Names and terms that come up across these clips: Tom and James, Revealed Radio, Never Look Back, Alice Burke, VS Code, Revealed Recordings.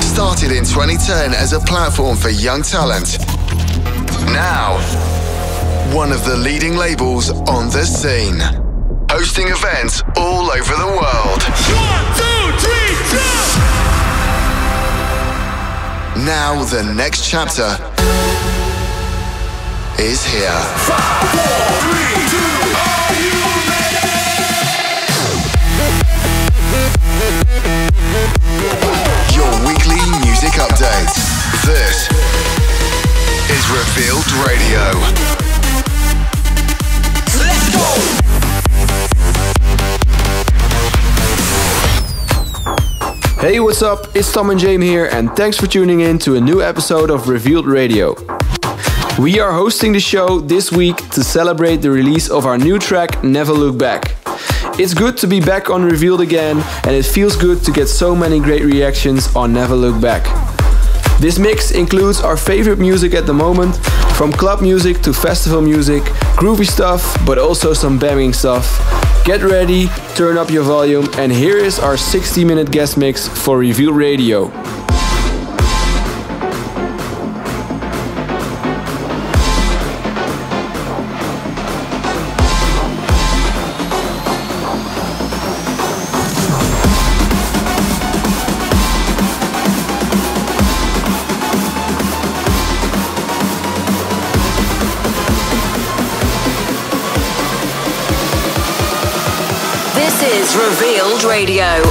Started in 2010 as a platform for young talent. Now, one of the leading labels on the scene. Hosting events all over the world. 1, 2, 3, 2! Now the next chapter is here. 5, 4, 3, 2! Your weekly music update. This is Revealed Radio. Let's go! Hey, what's up? It's Tom and James here, and thanks for tuning in to a new episode of Revealed Radio. We are hosting the show this week to celebrate the release of our new track, Never Look Back. It's good to be back on Revealed again, and it feels good to get so many great reactions on Never Look Back. This mix includes our favorite music at the moment, from club music to festival music, groovy stuff, but also some banging stuff. Get ready, turn up your volume, and here is our 60-minute guest mix for Revealed Radio. Revealed Radio.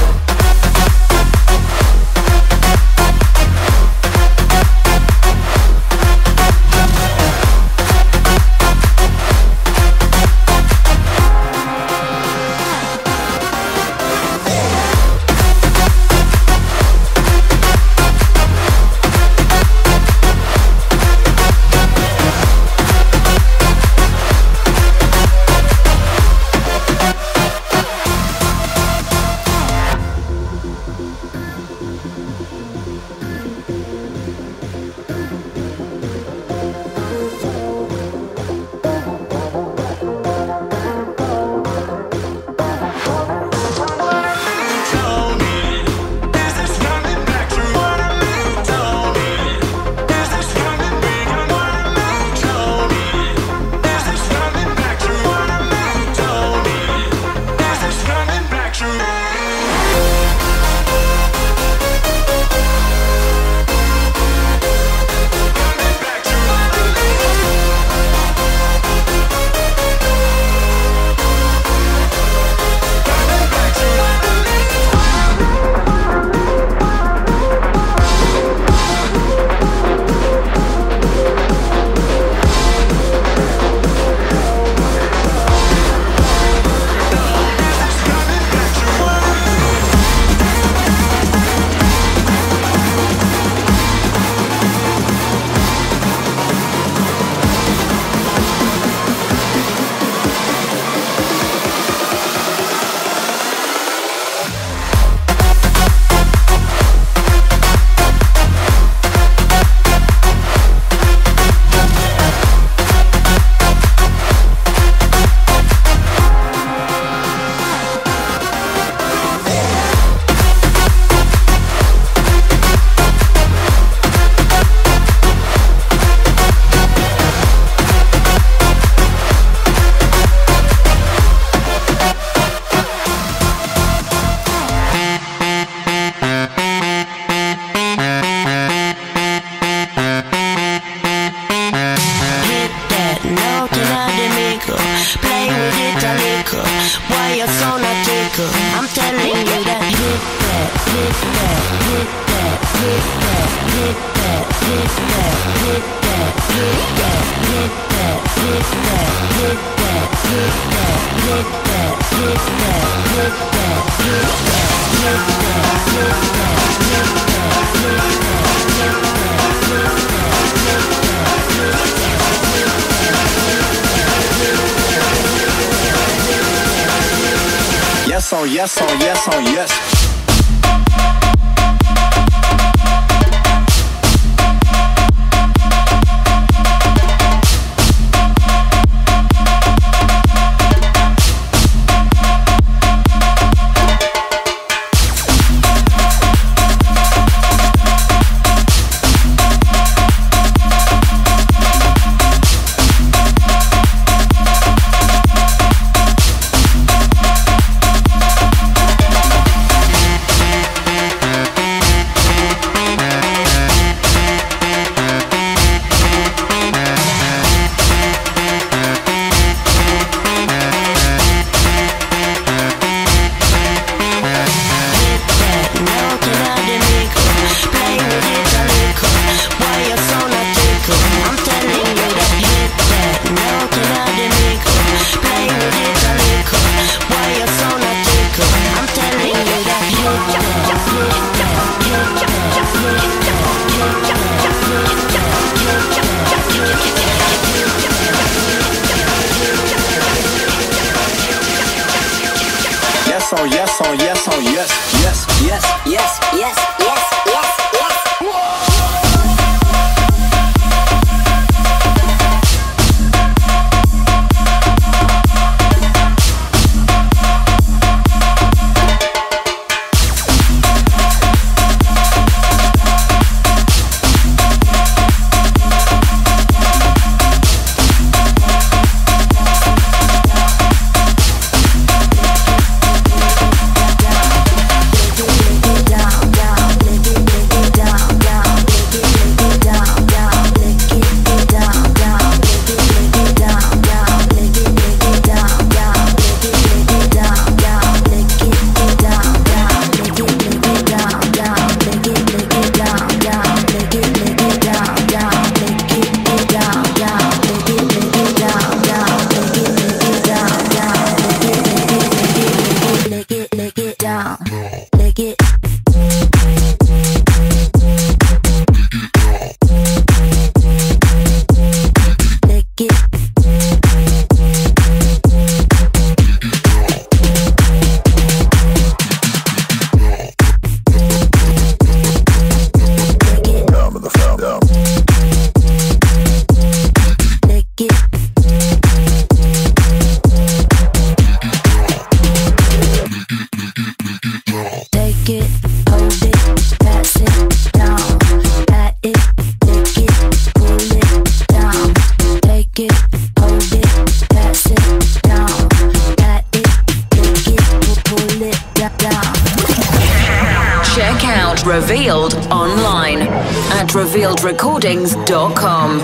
Revealed online at revealedrecordings.com.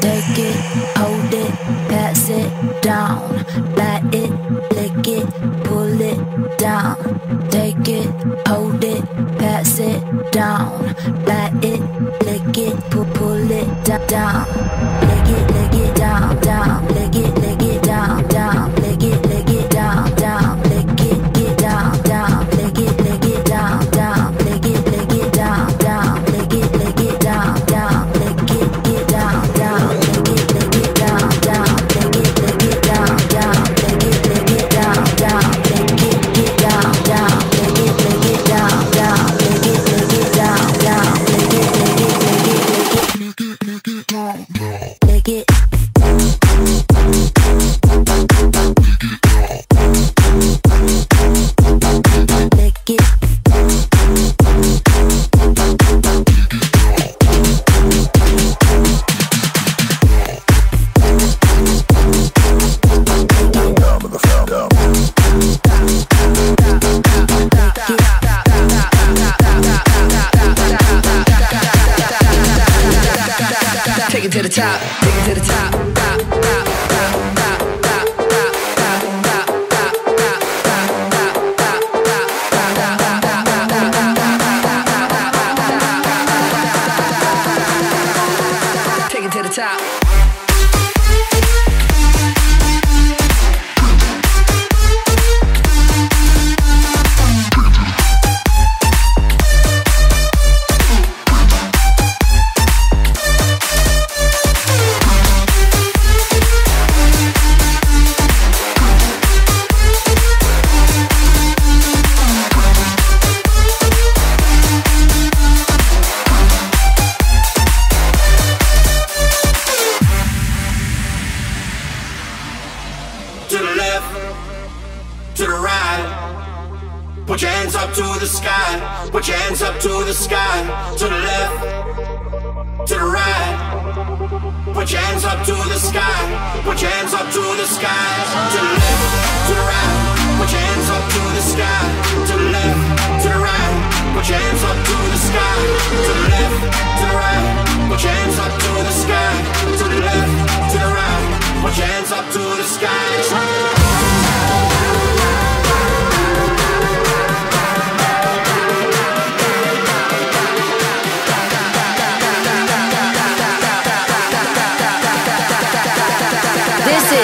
Take it, hold it, pass it down. Light it, lick it, pull it down. Take it, hold it, pass it down. Light it, lick it, pull it down. Lick it down, lick it down, lick it down, lick it down, lick it down, lick it down, lick it down, lick it down.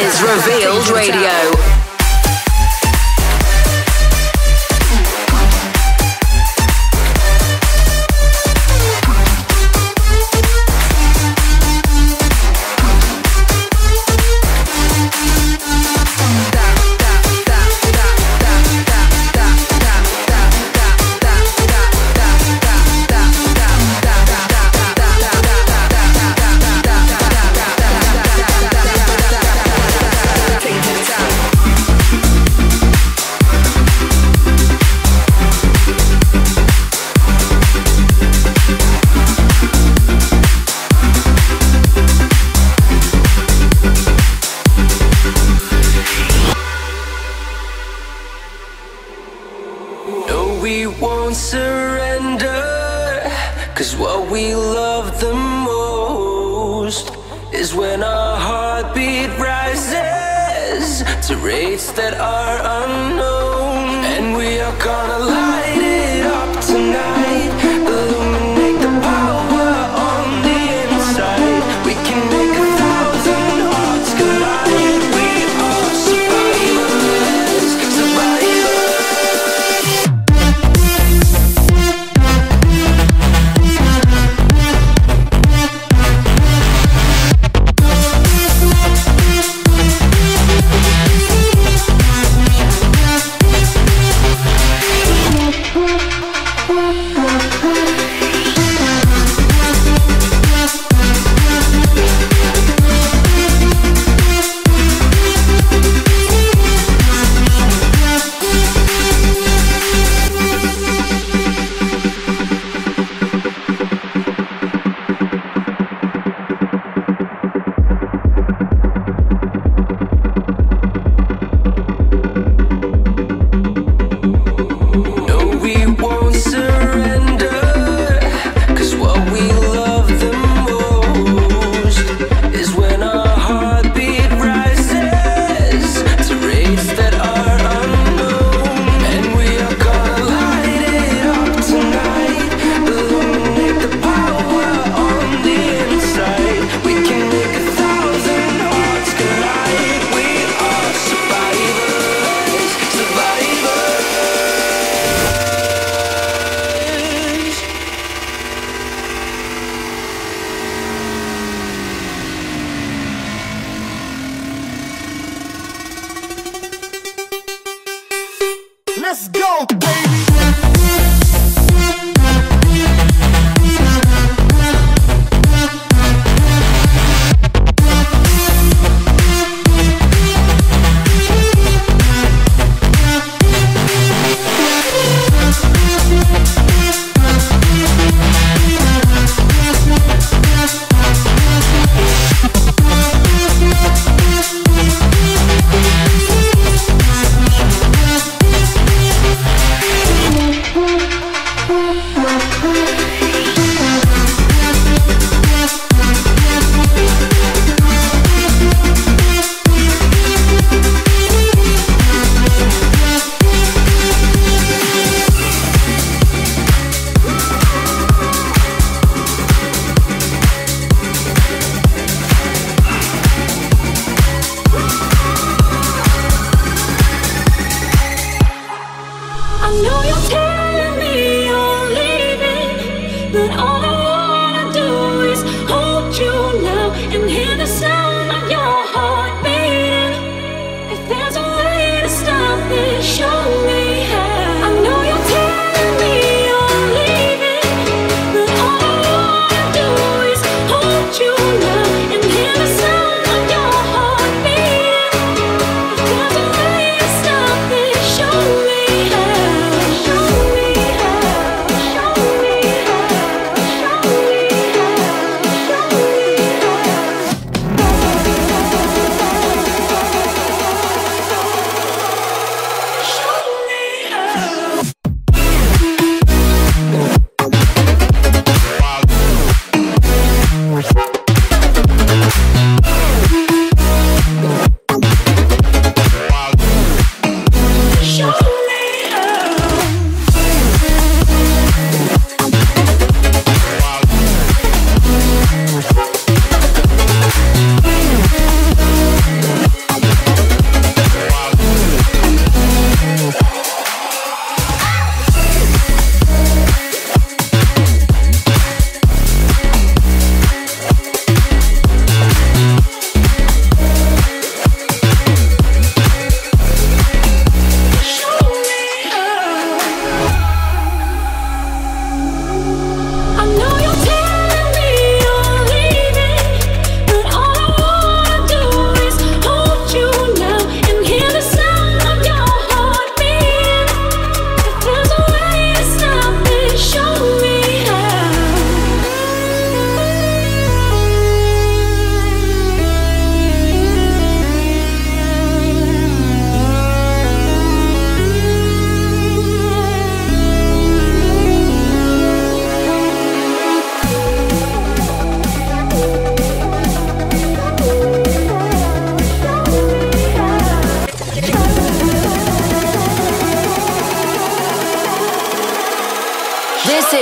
is Revealed Radio.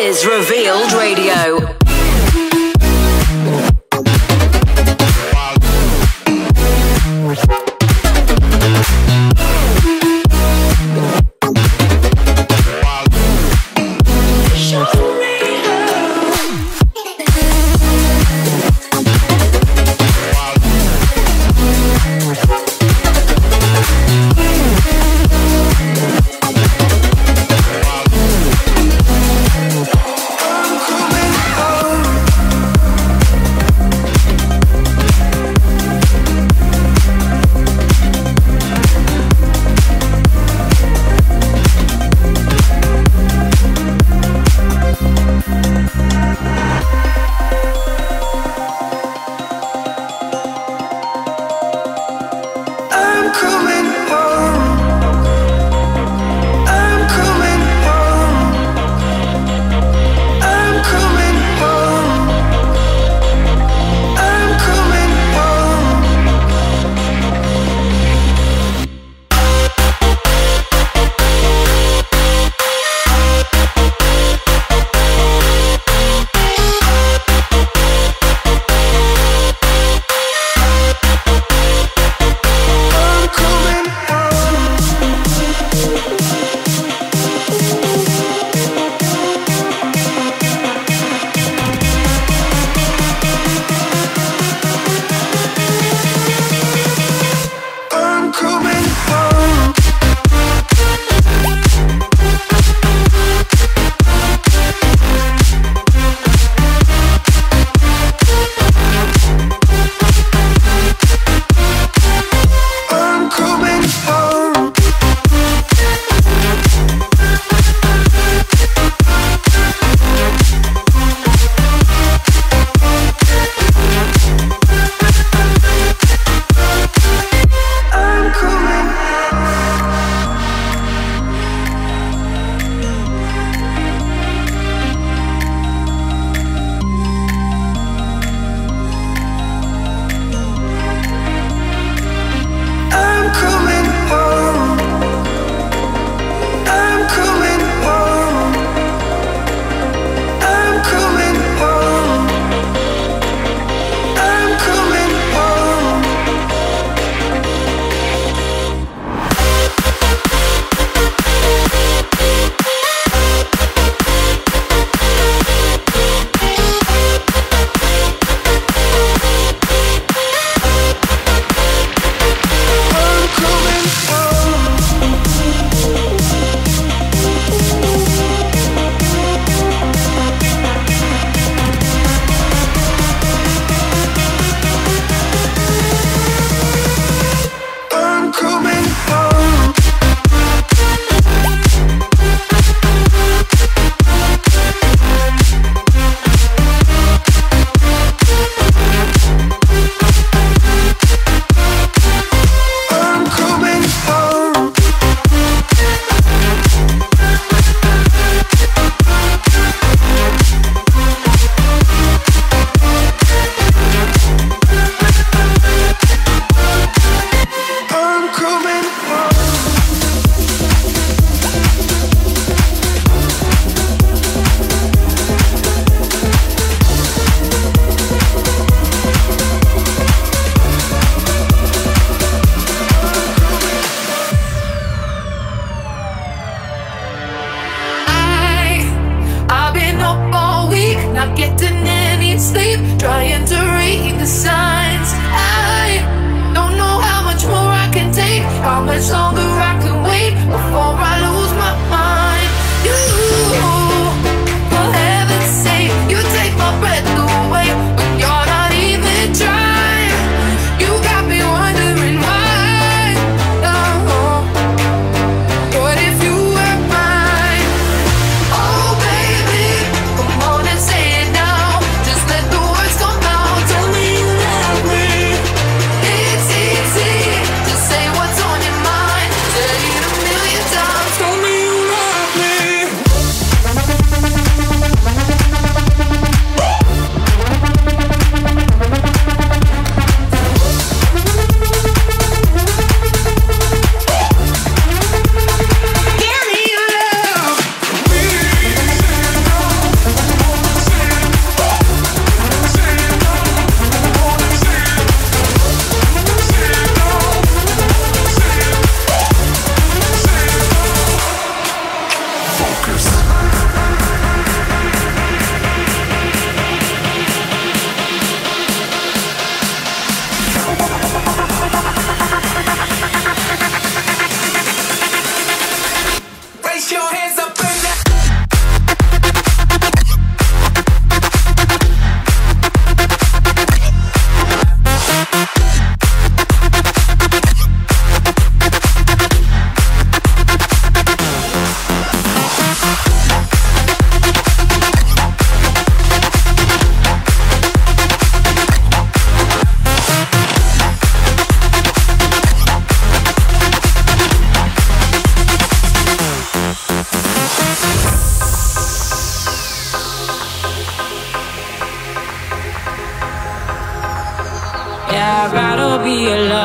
is Revealed Radio.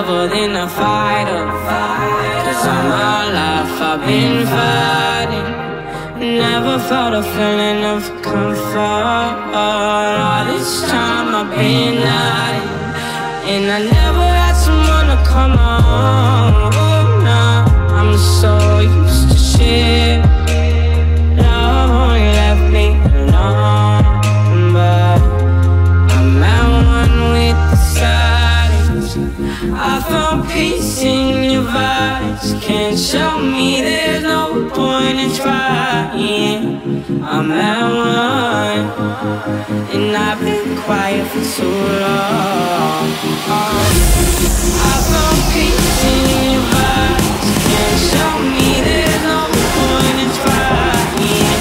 leveled in a fight of fire. 'Cause all my life I've been fighting, never felt a feeling of comfort. All this time I've been lying, and I never had someone to come on. Oh, nah, I'm so used to shit. I found peace in your vibes. Can't show me there's no point in trying. I'm at one, and I've been quiet for too long. I found peace in your vibes. Can't show me there's no point in trying.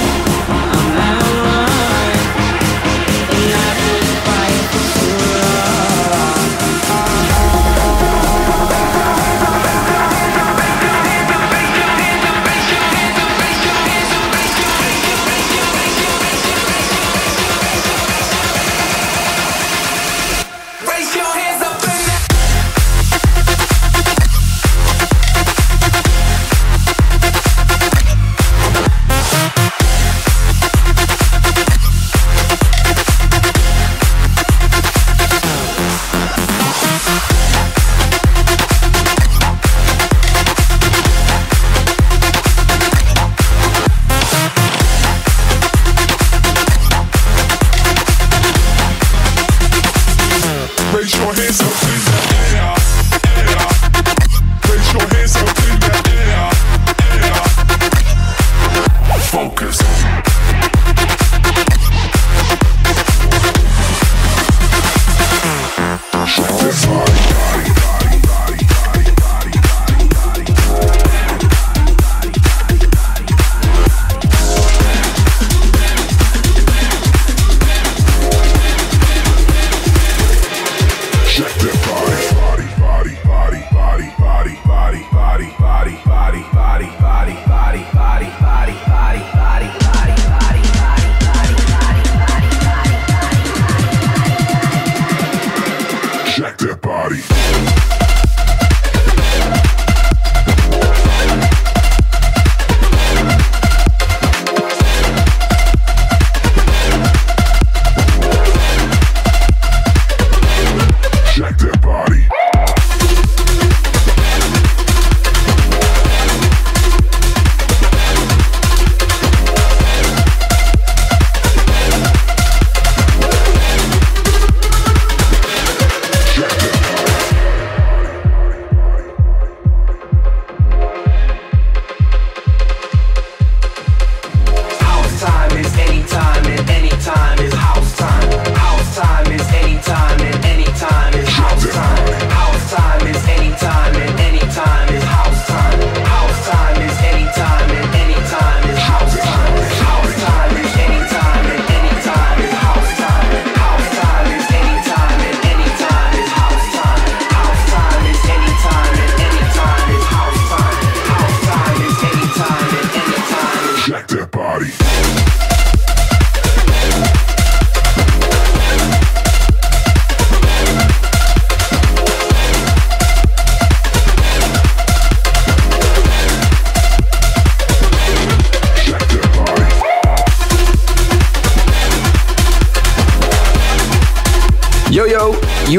I'm at one, and I've been quiet for too long.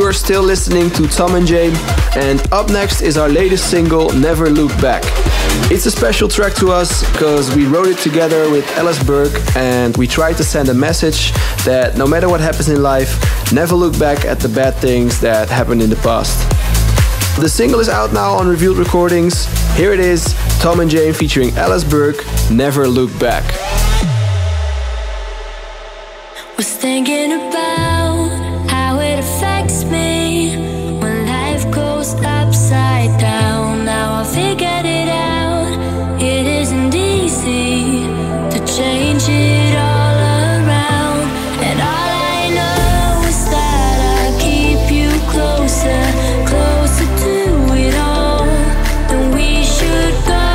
You are still listening to Tom and James, and up next is our latest single, Never Look Back. It's a special track to us because we wrote it together with Alice Burke, and we tried to send a message that no matter what happens in life, never look back at the bad things that happened in the past. The single is out now on Revealed Recordings. Here it is, Tom and James featuring Alice Burke, Never Look Back. Was thinking about affects me when life goes upside down. Now I figured it out. It isn't easy to change it all around. And all I know is that I'll keep you closer, closer to it all than we should go.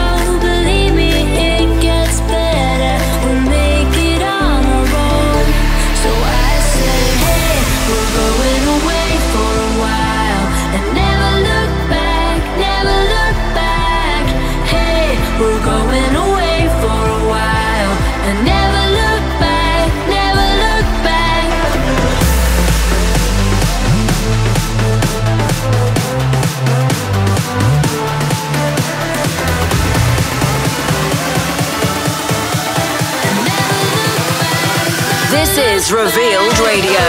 Believe me, it gets better. We'll make it on our own. So I say is Revealed Radio.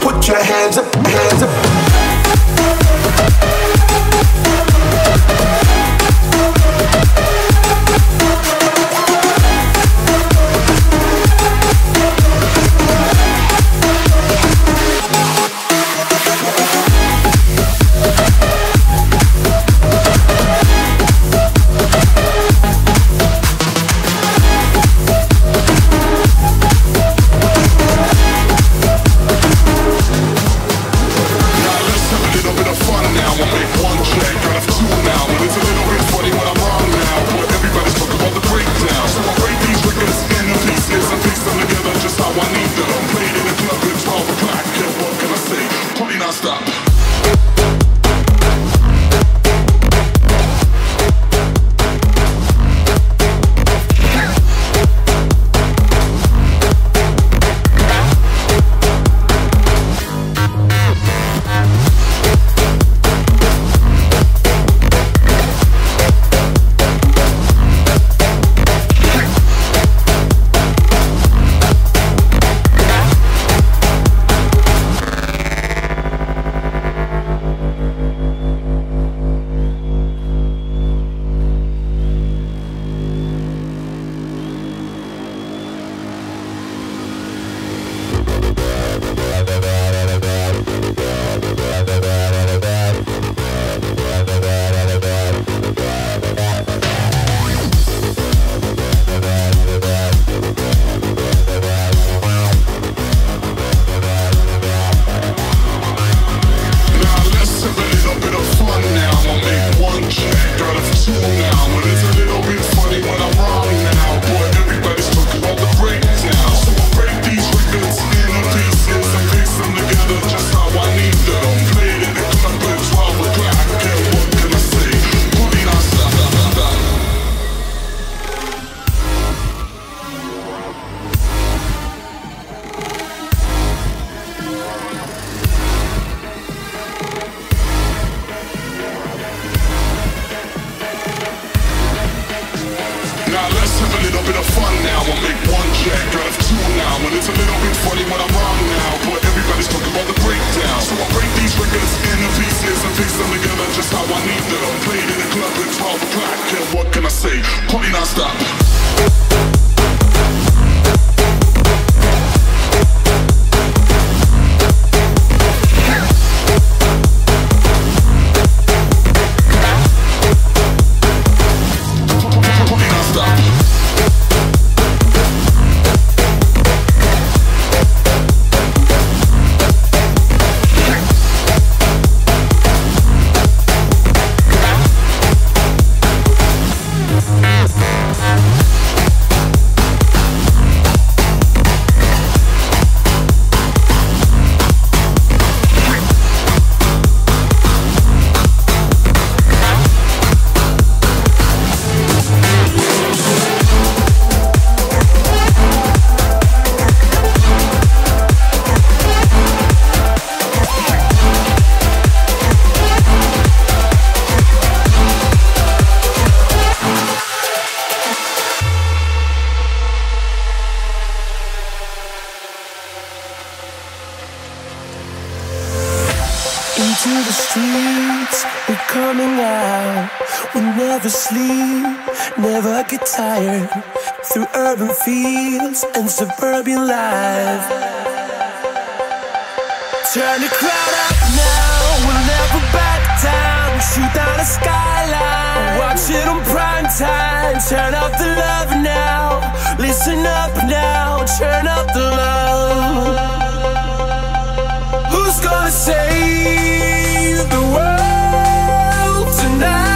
Put your fun now. I make one jack out of two now, and it's a little bit funny when I'm wrong now, but everybody's talking about the breakdown. So I break these records into pieces and fix them together just how I need them. Played in the club at 12 o'clock, and what can I say? Party non-stop. Tired through urban fields and suburban life. Turn the crowd up now, we'll never back down. Shoot down the skyline, watch it on prime time. Turn up the love now, listen up now, turn up the love. Who's gonna save the world tonight?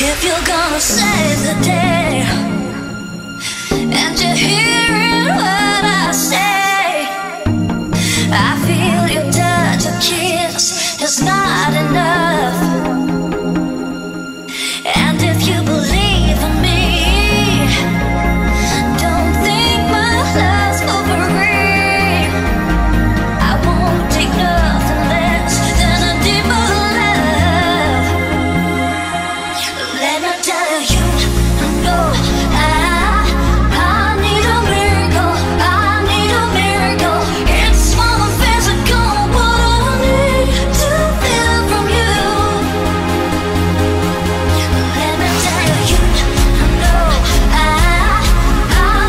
If you're gonna save the day and you're hearing what I say, I feel your touch, your kiss is not enough. And if you believe in me, don't think my love's for free. I won't take nothing less than a deeper love. Let me tell you, I know I need a miracle, I need a miracle. It's more physical, what I need to feel from you. Let me tell you, I know I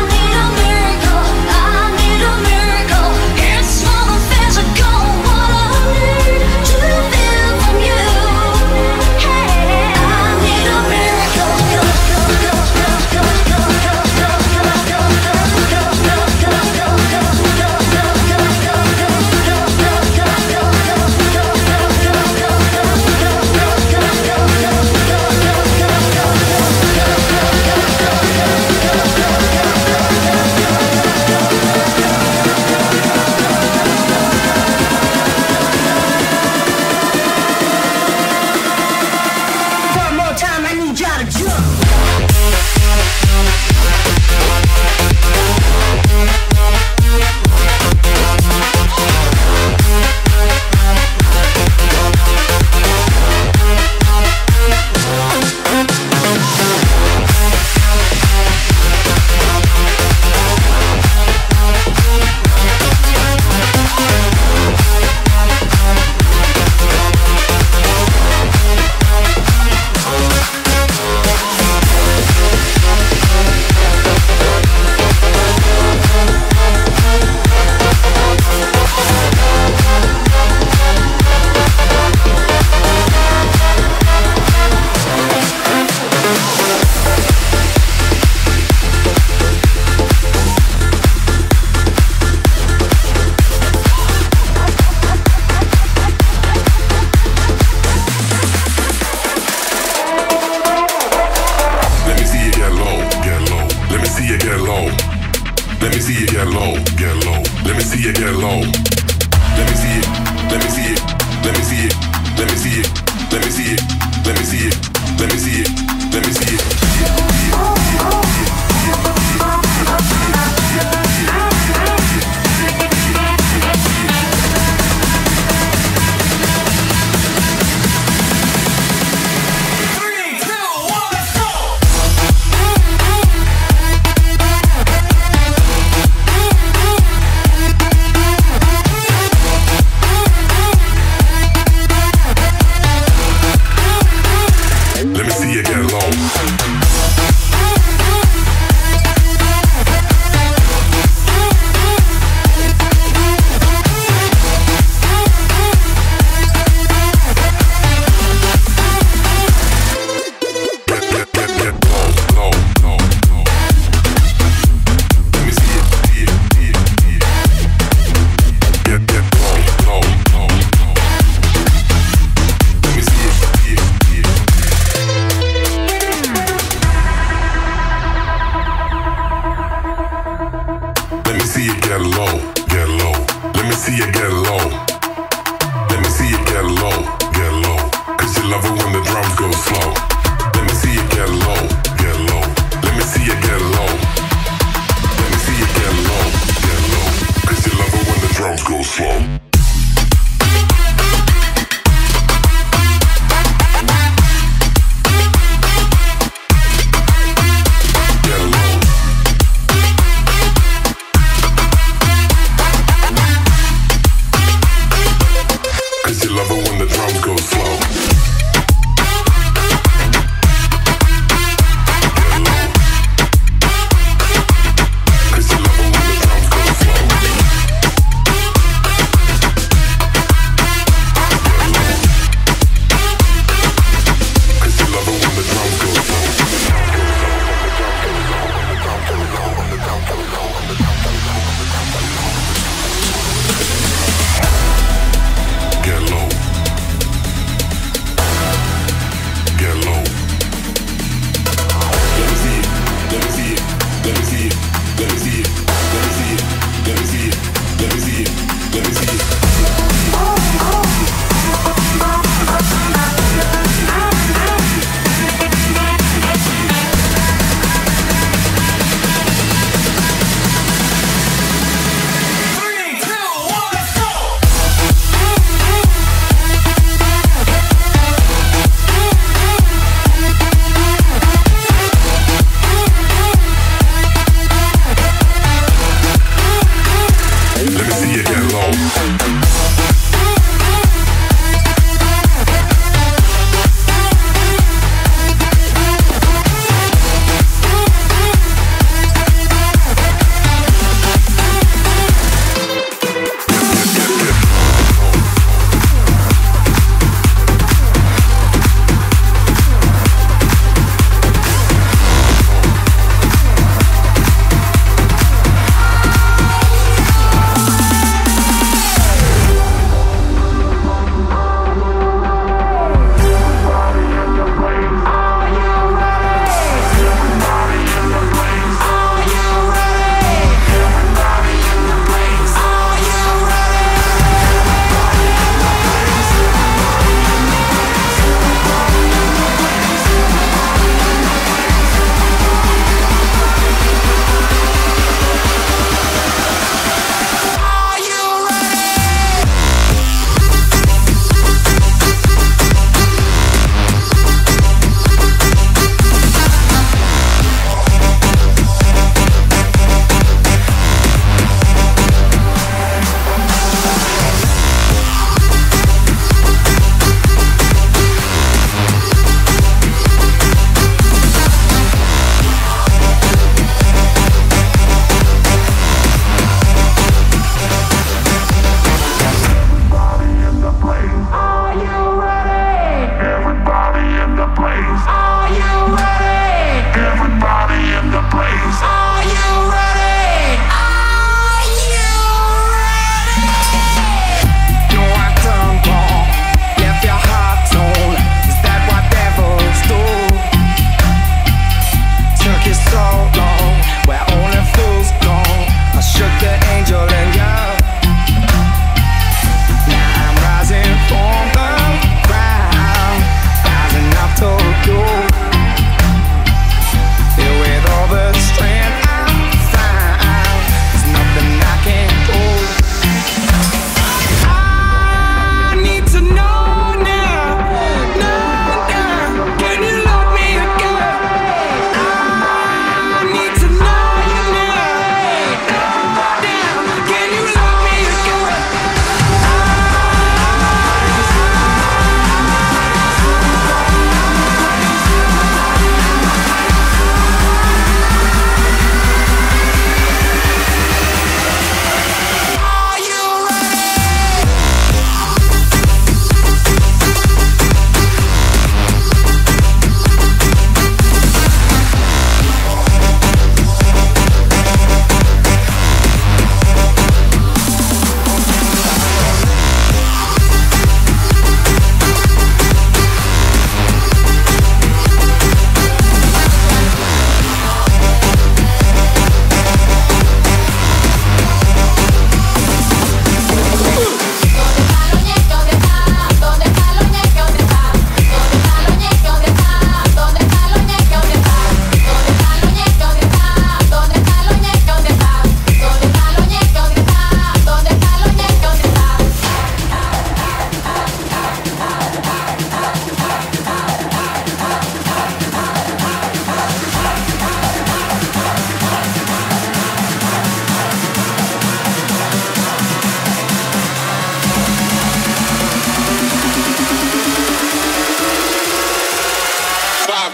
need a miracle, I need a miracle. It's more physical, what I need to feel from you. Hey, I need a miracle. One more time, I need y'all to jump. Let me see you get low, get low. Let me see you get low. Let me see you get low, get low. Let me see you get low. Let me see it. Let me see it. Let me see it. Let me see it. Let me see it. Let me see it. Let me see it. Let me see it.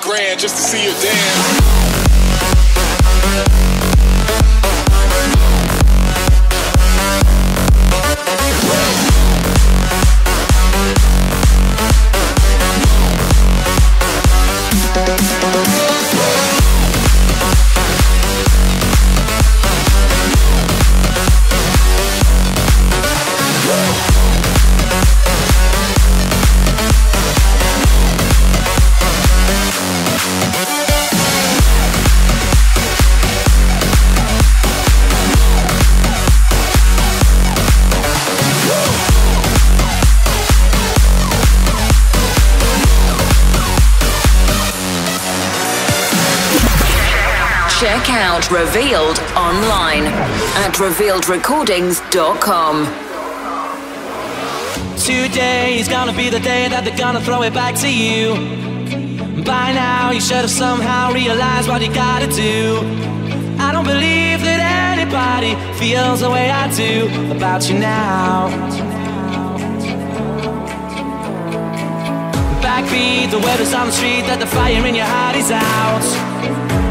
5 grand just to see her dance. Check out Revealed online at revealedrecordings.com. Today is gonna be the day that they're gonna throw it back to you. By now you should have somehow realized what you gotta do. I don't believe that anybody feels the way I do about you now. Backbeat, the word is on the street that the fire in your heart is out.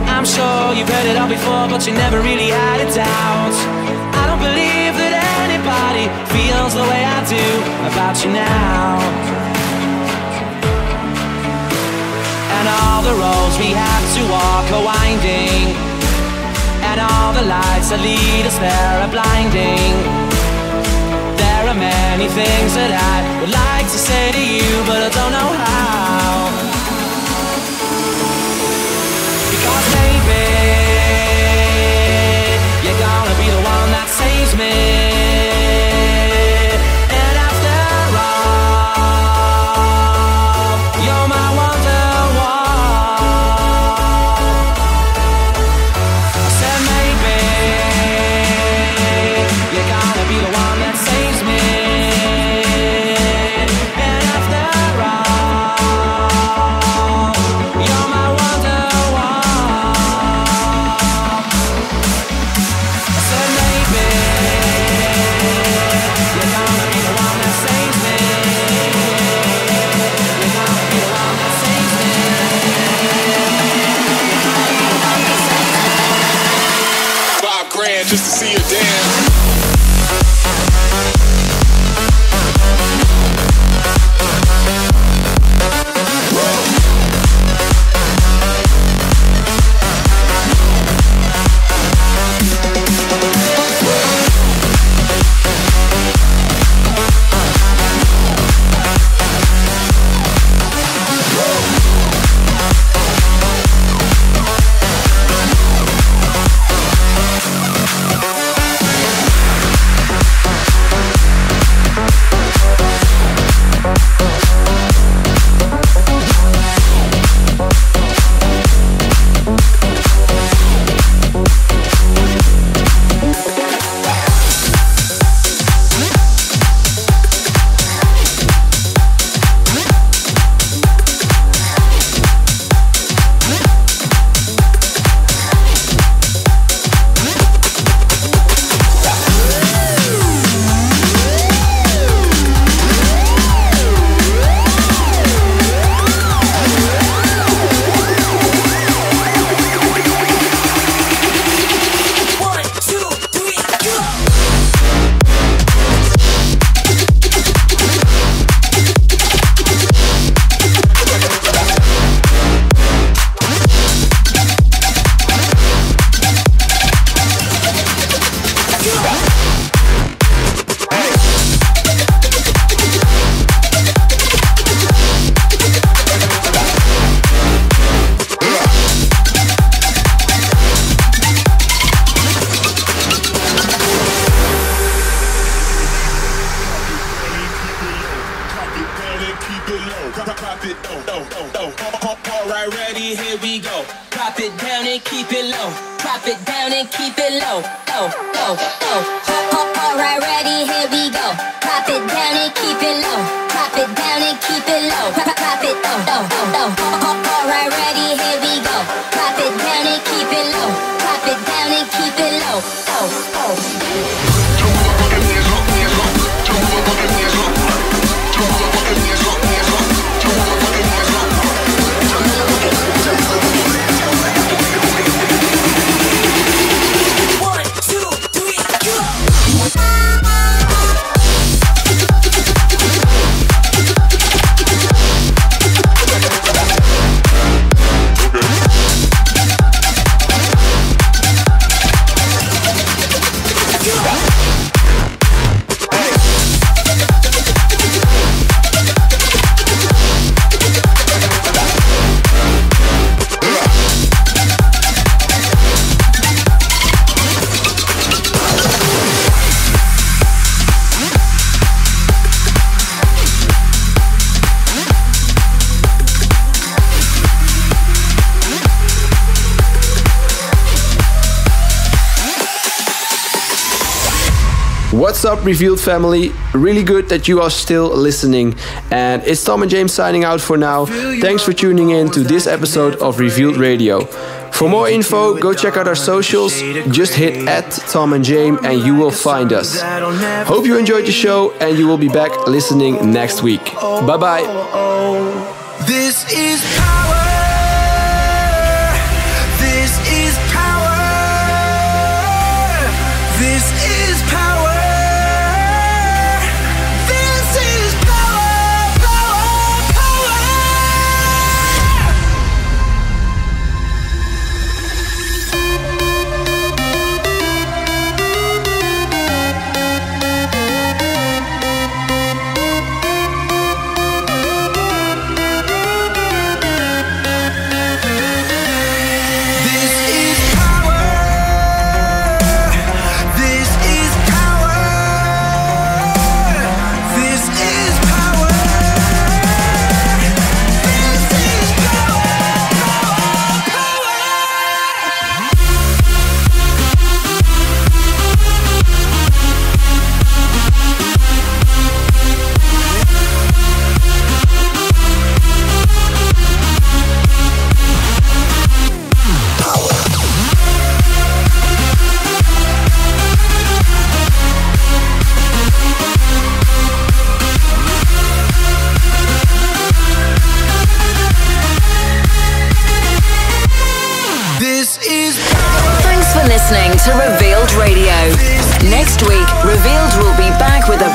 I'm sure you've heard it all before, but you never really had a doubt. I don't believe that anybody feels the way I do about you now. And all the roads we have to walk are winding, and all the lights that lead us there are blinding. There are many things that I would like to say to you, but I don't know how. Just to see you dance. Alright, ready, here we go. Pop it down and keep it low. Pop it down and keep it low. Oh, oh, oh. Alright, ready, here we go. Pop it down and keep it low. Pop it down and keep it low. Pop it, oh, oh, oh, oh. Alright, ready, here we go. Pop it down and keep it low. Pop it down and keep it low. Oh, oh. We'll be right back. What's up, Revealed family? Really good that you are still listening. And it's Tom and James signing out for now. Thanks for tuning in to this episode of Revealed Radio. For more info, go check out our socials. Just hit @TomandJames and you will find us. Hope you enjoyed the show and you will be back listening next week. Bye-bye. This is power. This is power. This is power. Next week, Revealed will be back with a